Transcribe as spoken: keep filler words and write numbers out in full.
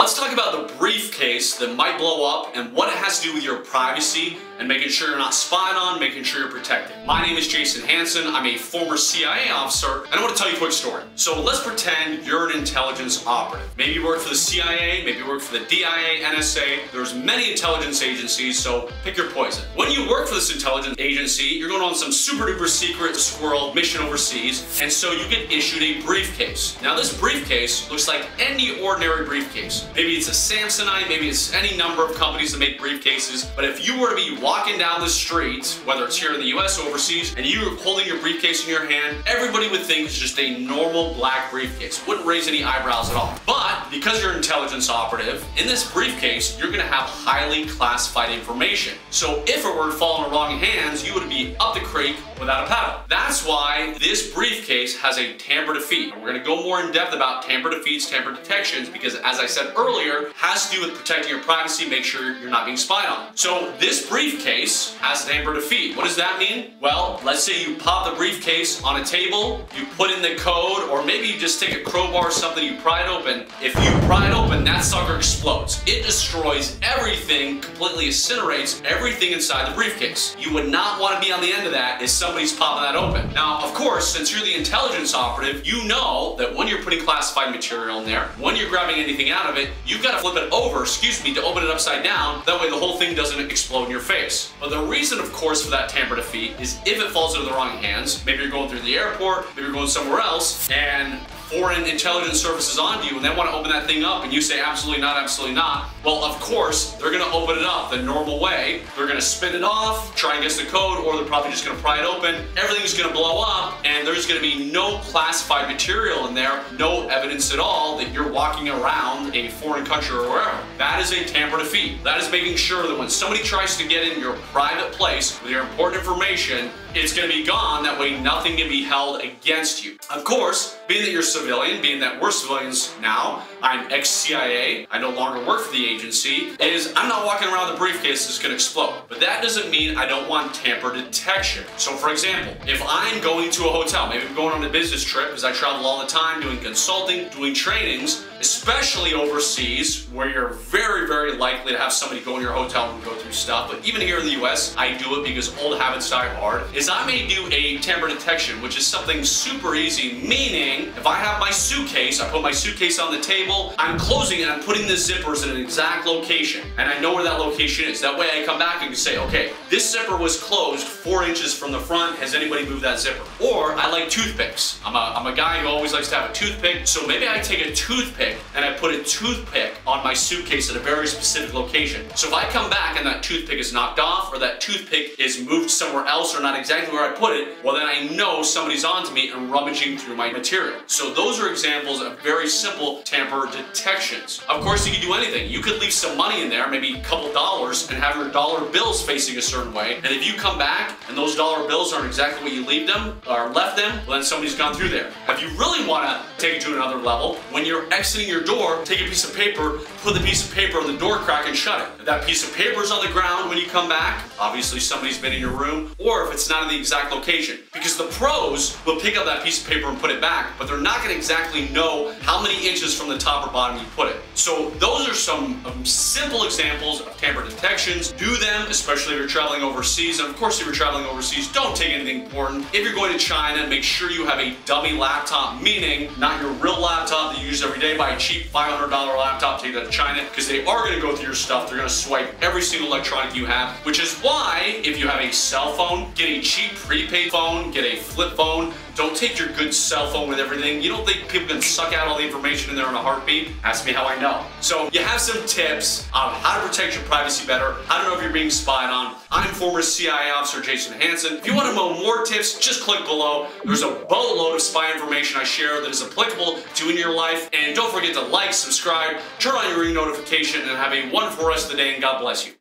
Let's talk about the briefcase that might blow up and what it has to do with your privacy and making sure you're not spied on, making sure you're protected. My name is Jason Hanson. I'm a former C I A officer, and I want to tell you a quick story. So let's pretend you're an intelligence operative. Maybe you work for the C I A, maybe you work for the D I A, N S A. There's many intelligence agencies, so pick your poison. When you work for this intelligence agency, you're going on some super duper secret squirrel mission overseas, and so you get issued a briefcase. Now this briefcase looks like any ordinary briefcase. Maybe it's a Samsonite, maybe it's any number of companies that make briefcases, but if you were to be walking down the street, whether it's here in the U S or overseas, and you're holding your briefcase in your hand, everybody would think it's just a normal black briefcase. Wouldn't raise any eyebrows at all. But because you're an intelligence operative, in this briefcase, you're gonna have highly classified information. So if it were to fall in the wrong hands, you would be up the creek without a paddle. That's why this briefcase has a tamper defeat. And we're gonna go more in depth about tamper defeats, tamper detections, because as I said earlier, it has to do with protecting your privacy, make sure you're not being spied on. So this briefcase has a tamper defeat. What does that mean? Well, let's say you pop the briefcase on a table, you put in the code, or maybe you just take a crowbar or something, you pry it open. If you pry it open, that sucker explodes. It destroys everything, completely incinerates everything inside the briefcase. You would not want to be on the end of that if somebody's popping that open. Now, of course, since you're the intelligence operative, you know that when you're putting classified material in there, when you're grabbing anything out of it, you've got to flip it over, excuse me, to open it upside down. That way the whole thing doesn't explode in your face. But the reason, of course, for that tamper defeat is if it falls into the wrong hands, maybe you're going through the airport, maybe you're going somewhere else, and foreign intelligence services onto you and they want to open that thing up and you say absolutely not, absolutely not. Well, of course, they're going to open it up the normal way. They're going to spin it off, try and guess the code, or they're probably just going to pry it open. Everything's going to blow up and there's going to be no classified material in there, no evidence at all that you're walking around a foreign country or wherever. That is a tamper defeat. That is making sure that when somebody tries to get in your private place with your important information, it's going to be gone. That way nothing can be held against you. Of course, being that you're civilian, being that we're civilians now, I'm ex-C I A, I no longer work for the agency, is I'm not walking around with a briefcase that's gonna explode. But that doesn't mean I don't want tamper detection. So for example, if I'm going to a hotel, maybe I'm going on a business trip because I travel all the time doing consulting, doing trainings, especially overseas where you're very, very likely to have somebody go in your hotel and go through stuff. But even here in the U S, I do it because old habits die hard, is I may do a tamper detection, which is something super easy, meaning if I I have my suitcase, I put my suitcase on the table, I'm closing it, I'm putting the zippers in an exact location, and I know where that location is. That way I come back and can say, okay, this zipper was closed four inches from the front, has anybody moved that zipper? Or I like toothpicks. I'm a, I'm a guy who always likes to have a toothpick, so maybe I take a toothpick and I put a toothpick on my suitcase at a very specific location. So if I come back and that toothpick is knocked off, or that toothpick is moved somewhere else or not exactly where I put it, well then I know somebody's onto me and rummaging through my material. So those are examples of very simple tamper detections. Of course, you can do anything. You could leave some money in there, maybe a couple dollars, and have your dollar bills facing a certain way. And if you come back and those dollar bills aren't exactly what you leave them or left them, well, then somebody's gone through there. If you really want to take it to another level, when you're exiting your door, take a piece of paper, put the piece of paper in the door crack and shut it. If that piece of paper is on the ground when you come back, obviously somebody's been in your room, or if it's not in the exact location. Because the pros will pick up that piece of paper and put it back, but they're not going to exactly know how many inches from the top or bottom you put it. So those are some um, simple examples of tamper detections. Do them, especially if you're traveling overseas. And of course, if you're traveling overseas, don't take anything important. If you're going to China, make sure you have a dummy laptop, meaning not your real laptop that you use every day. Buy a cheap five hundred dollar laptop, take that to China, because they are going to go through your stuff. They're going to swipe every single electronic you have, which is why if you have a cell phone, get a cheap prepaid phone, get a flip phone. Don't take your good cell phone with everything. You don't think people can suck out all the information in there in a heartbeat? Ask me how I know. So you have some tips on how to protect your privacy better, how to know if you're being spied on. I'm former C I A officer Jason Hanson. If you want to know more tips, just click below. There's a boatload of spy information I share that is applicable to in your life. And don't forget to like, subscribe, turn on your ring notification, and have a wonderful rest of the day, and God bless you.